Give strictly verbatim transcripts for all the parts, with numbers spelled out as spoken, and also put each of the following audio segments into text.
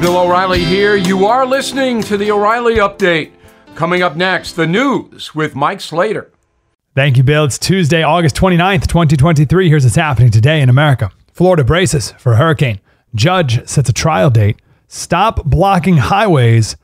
Bill O'Reilly here. You are listening to the O'Reilly Update. Coming up next, the news with Mike Slater. Thank you, Bill. It's Tuesday, August twenty-ninth, twenty twenty-three. Here's what's happening today in America. Florida braces for a hurricane. Judge sets a trial date. Stop blocking highways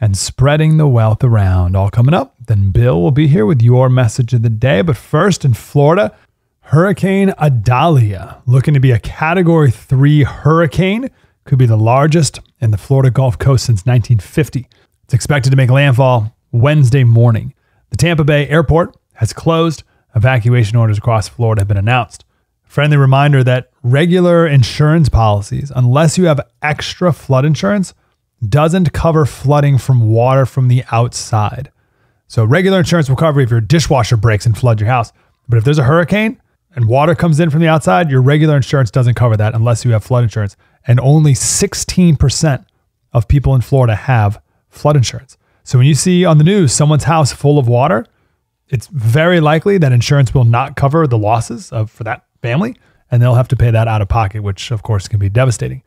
and spreading the wealth around. All coming up. Then Bill will be here with your message of the day. But first, in Florida, Hurricane Adalia, looking to be a Category three hurricane, could be the largest in the Florida Gulf Coast since nineteen fifty. It's expected to make landfall Wednesday morning. The Tampa Bay airport has closed. Evacuation orders across Florida have been announced. Friendly reminder that regular insurance policies, unless you have extra flood insurance, doesn't cover flooding from water from the outside. So regular insurance will cover if your dishwasher breaks and floods your house. But if there's a hurricane and water comes in from the outside, your regular insurance doesn't cover that unless you have flood insurance. And only sixteen percent of people in Florida have flood insurance. So when you see on the news someone's house full of water, it's very likely that insurance will not cover the losses of, for that family, and they'll have to pay that out of pocket, which of course can be devastating.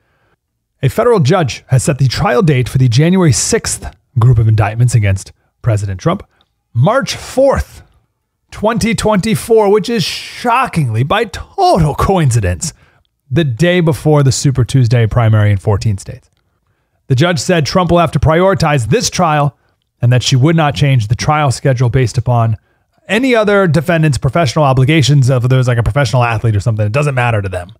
A federal judge has set the trial date for the January sixth group of indictments against President Trump, March fourth, twenty twenty-four, which is shockingly, by total coincidence, the day before the Super Tuesday primary in fourteen states. The judge said Trump will have to prioritize this trial and that she would not change the trial schedule based upon any other defendant's professional obligations. If there's like a professional athlete or something, it doesn't matter to them.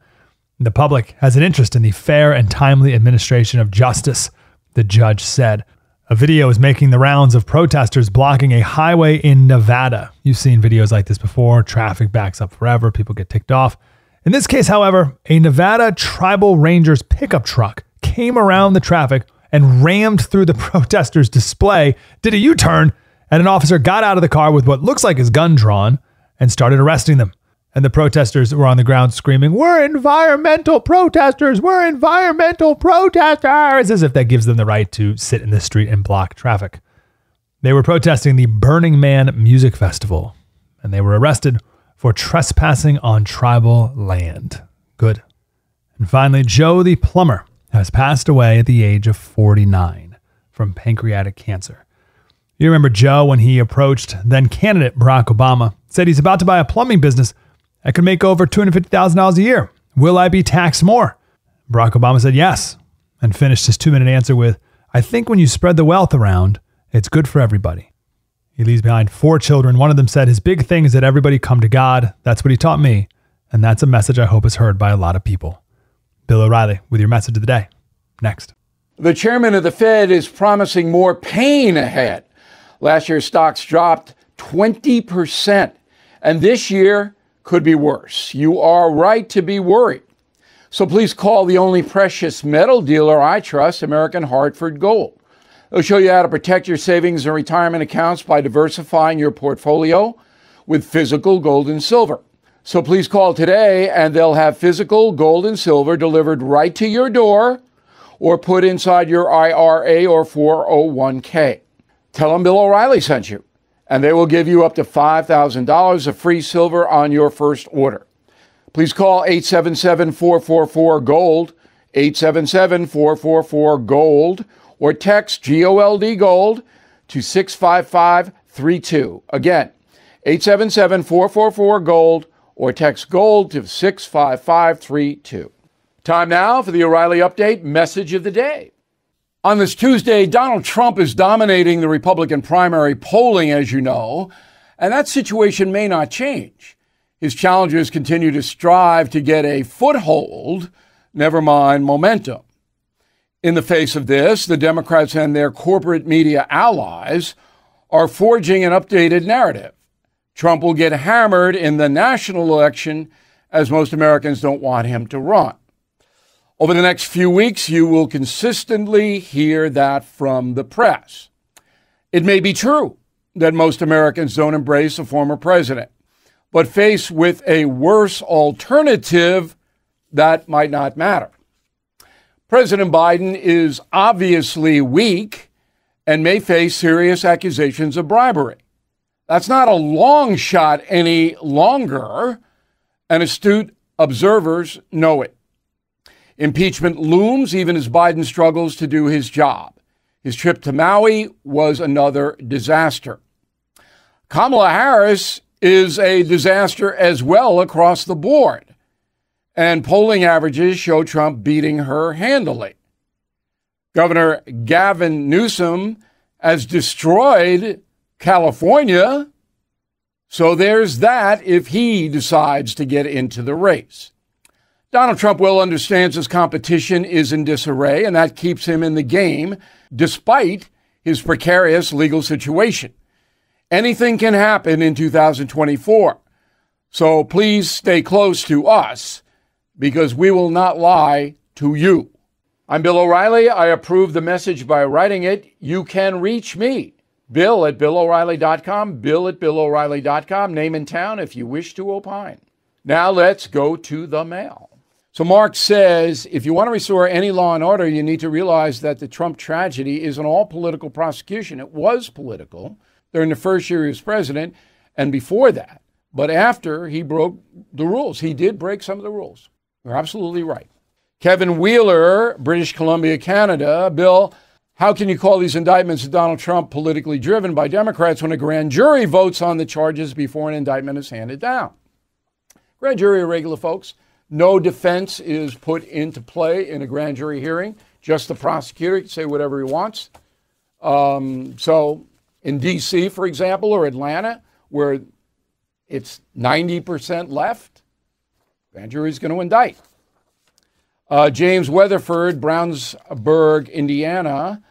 The public has an interest in the fair and timely administration of justice, the judge said. A video is making the rounds of protesters blocking a highway in Nevada. You've seen videos like this before. Traffic backs up forever. People get ticked off. In this case, however, a Nevada Tribal Rangers pickup truck came around the traffic and rammed through the protesters' display, did a U-turn, and an officer got out of the car with what looks like his gun drawn and started arresting them. And the protesters were on the ground screaming, "We're environmental protesters! We're environmental protesters!" as if that gives them the right to sit in the street and block traffic. They were protesting the Burning Man Music Festival, and they were arrested for trespassing on tribal land. Good. And finally, Joe the plumber has passed away at the age of forty-nine from pancreatic cancer. You remember Joe when he approached then-candidate Barack Obama, said he's about to buy a plumbing business that could make over two hundred fifty thousand dollars a year. Will I be taxed more? Barack Obama said yes, and finished his two-minute answer with, "I think when you spread the wealth around, it's good for everybody." He leaves behind four children. One of them said his big thing is that everybody come to God. That's what he taught me, and that's a message I hope is heard by a lot of people. Bill O'Reilly with your message of the day. Next. The chairman of the Fed is promising more pain ahead. Last year's stocks dropped twenty percent, and this year could be worse. You are right to be worried. So please call the only precious metal dealer I trust, American Hartford Gold. They'll show you how to protect your savings and retirement accounts by diversifying your portfolio with physical gold and silver. So please call today, and they'll have physical gold and silver delivered right to your door or put inside your I R A or four oh one K. Tell them Bill O'Reilly sent you, and they will give you up to five thousand dollars of free silver on your first order. Please call eight seven seven, four four four, GOLD, eight seven seven, four four four, GOLD, or text G O L D GOLD to six five five three two. Again, eight seven seven, four four four, GOLD, or text GOLD to six five five three two. Time now for the O'Reilly Update message of the day. On this Tuesday, Donald Trump is dominating the Republican primary polling, as you know, and that situation may not change. His challengers continue to strive to get a foothold, never mind momentum. In the face of this, the Democrats and their corporate media allies are forging an updated narrative. Trump will get hammered in the national election, as most Americans don't want him to run. Over the next few weeks, you will consistently hear that from the press. It may be true that most Americans don't embrace a former president, but faced with a worse alternative, that might not matter. President Biden is obviously weak and may face serious accusations of bribery. That's not a long shot any longer, and astute observers know it. Impeachment looms even as Biden struggles to do his job. His trip to Maui was another disaster. Kamala Harris is a disaster as well across the board, and polling averages show Trump beating her handily. Governor Gavin Newsom has destroyed California, so there's that if he decides to get into the race. Donald Trump well understands his competition is in disarray, and that keeps him in the game despite his precarious legal situation. Anything can happen in two thousand twenty-four, so please stay close to us because we will not lie to you. I'm Bill O'Reilly. I approve the message by writing it. You can reach me, Bill at Bill O'Reilly dot com, Bill at Bill O'Reilly dot com, name and town if you wish to opine. Now let's go to the mail. So Mark says, if you want to restore any law and order, you need to realize that the Trump tragedy is an all political prosecution. It was political during the first year he was president and before that. But after he broke the rules, he did break some of the rules. You're absolutely right. Kevin Wheeler, British Columbia, Canada. Bill, how can you call these indictments of Donald Trump politically driven by Democrats when a grand jury votes on the charges before an indictment is handed down? Grand jury are regular folks. No defense is put into play in a grand jury hearing. Just the prosecutor can say whatever he wants. Um, so in D C, for example, or Atlanta, where it's ninety percent left, grand jury is going to indict. Uh, James Weatherford, Brownsburg, Indiana.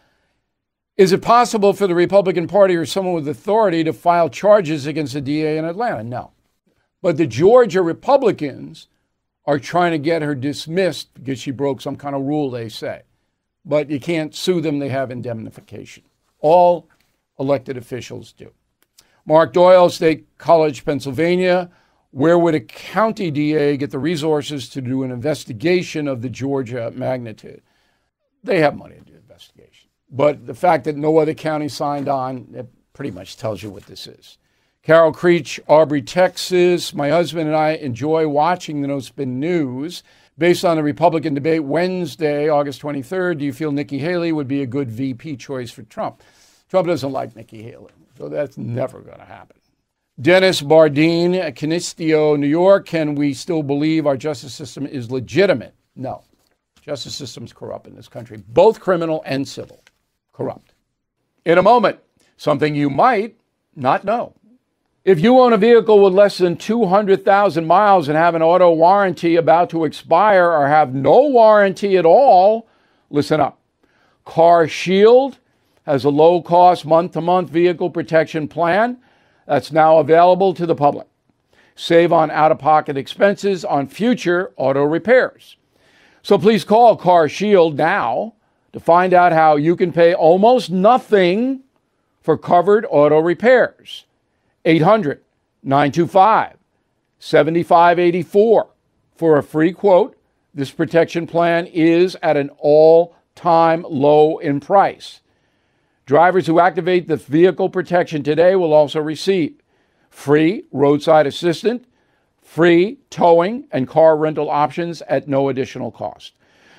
Is it possible for the Republican Party or someone with authority to file charges against the D A in Atlanta? No. But the Georgia Republicans are trying to get her dismissed because she broke some kind of rule, they say. But you can't sue them. They have indemnification. All elected officials do. Mark Doyle, State College, Pennsylvania. Where would a county D A get the resources to do an investigation of the Georgia magnitude? They have money to do investigation. But the fact that no other county signed on, it pretty much tells you what this is. Carol Creech, Aubrey, Texas. My husband and I enjoy watching the No Spin News. Based on the Republican debate Wednesday, August twenty-third, do you feel Nikki Haley would be a good V P choice for Trump? Trump doesn't like Nikki Haley, so that's never going to happen. Dennis Bardeen, Canisteo, New York. Can we still believe our justice system is legitimate? No. Justice system's corrupt in this country, both criminal and civil. Corrupt. In a moment, something you might not know. If you own a vehicle with less than two hundred thousand miles and have an auto warranty about to expire or have no warranty at all, listen up. Car Shield has a low-cost month-to-month vehicle protection plan that's now available to the public. Save on out-of-pocket expenses on future auto repairs. So please call Car Shield now to find out how you can pay almost nothing for covered auto repairs. eight hundred, nine two five, seven five eight four for a free quote. This protection plan is at an all-time low in price. Drivers who activate the vehicle protection today will also receive free roadside assistance, free towing, and car rental options at no additional cost.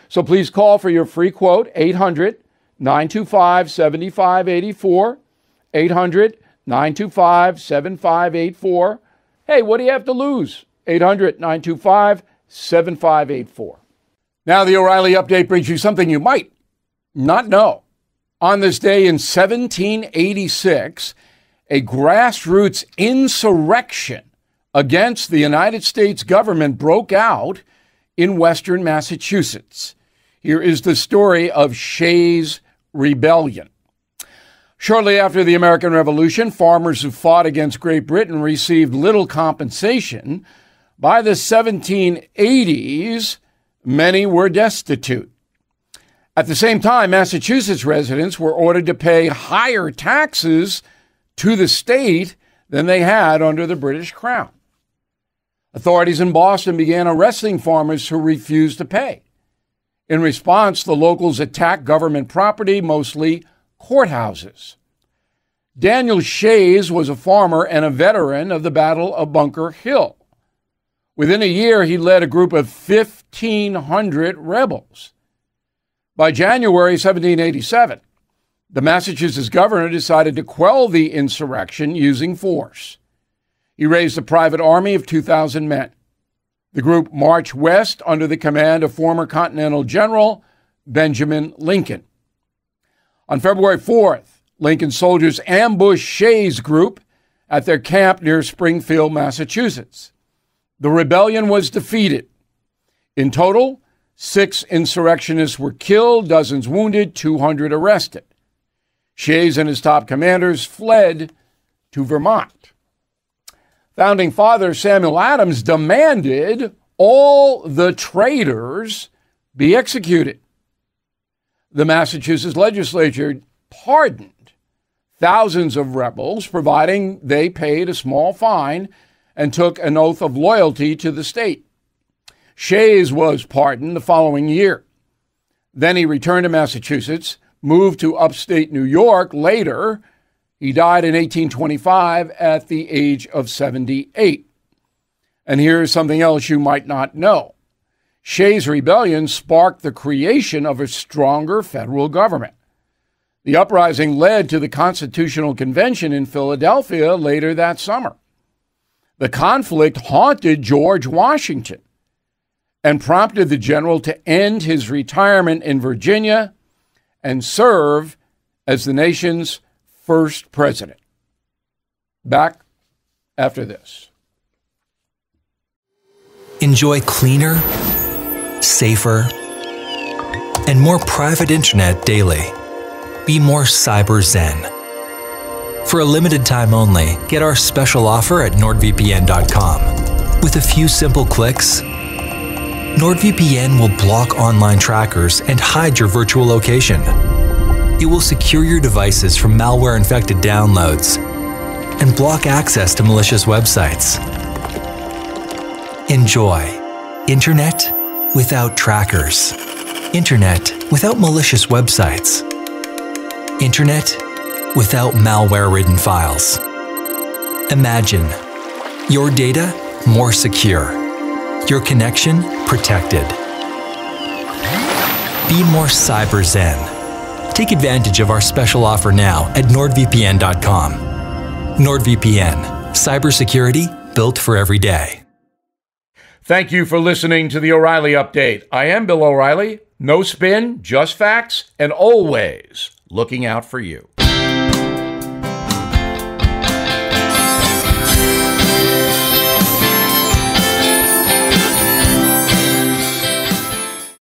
So please call for your free quote, eight hundred, nine two five, seven five eight four, eight hundred, nine two five, seven five eight four. Hey, what do you have to lose? eight hundred, nine two five, seven five eight four. Now the O'Reilly Update brings you something you might not know. On this day in seventeen eighty-six, a grassroots insurrection against the United States government broke out in western Massachusetts. Here is the story of Shays' Rebellion. Shortly after the American Revolution, farmers who fought against Great Britain received little compensation. By the seventeen eighties, many were destitute. At the same time, Massachusetts residents were ordered to pay higher taxes to the state than they had under the British Crown. Authorities in Boston began arresting farmers who refused to pay. In response, the locals attacked government property, mostly courthouses. Daniel Shays was a farmer and a veteran of the Battle of Bunker Hill. Within a year, he led a group of fifteen hundred rebels. By January seventeen eighty-seven, the Massachusetts governor decided to quell the insurrection using force. He raised a private army of two thousand men. The group marched west under the command of former Continental General Benjamin Lincoln. On February fourth, Lincoln's soldiers ambushed Shays' group at their camp near Springfield, Massachusetts. The rebellion was defeated. In total, six insurrectionists were killed, dozens wounded, two hundred arrested. Shays and his top commanders fled to Vermont. Founding Father Samuel Adams demanded all the traitors be executed. The Massachusetts legislature pardoned thousands of rebels, providing they paid a small fine and took an oath of loyalty to the state. Shays was pardoned the following year. Then he returned to Massachusetts, moved to upstate New York later. He died in eighteen twenty-five at the age of seventy-eight. And here's something else you might not know. Shays' Rebellion sparked the creation of a stronger federal government. The uprising led to the Constitutional Convention in Philadelphia later that summer. The conflict haunted George Washington and prompted the general to end his retirement in Virginia and serve as the nation's first president. Back after this. Enjoy cleaner, safer, and more private internet daily. Be more cyber zen. For a limited time only, get our special offer at Nord V P N dot com. With a few simple clicks, NordVPN will block online trackers and hide your virtual location. It will secure your devices from malware-infected downloads and block access to malicious websites. Enjoy internet without trackers, internet without malicious websites, internet without malware-ridden files. Imagine your data more secure, your connection protected. Be more cyber zen. Take advantage of our special offer now at Nord V P N dot com. NordVPN, cybersecurity built for every day. Thank you for listening to the O'Reilly Update. I am Bill O'Reilly. No spin, just facts, and always looking out for you.